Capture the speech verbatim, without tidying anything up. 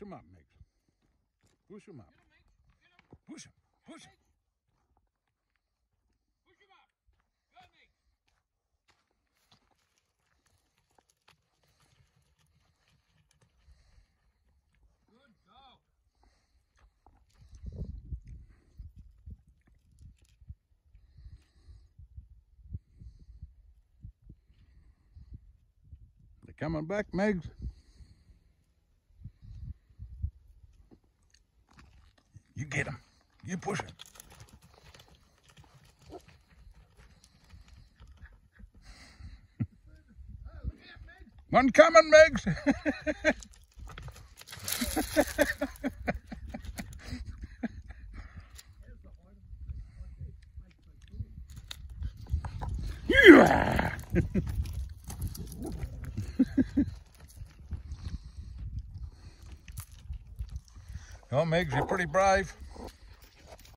Push him up, Mix. Push him up. Get him, Mix. Get him. Push him. Push him. Push him up. Go, Mix. Good go. They're coming back, Megs. You get them. You push them. One coming, Megs. Yeah. Well, Megs, you're pretty brave.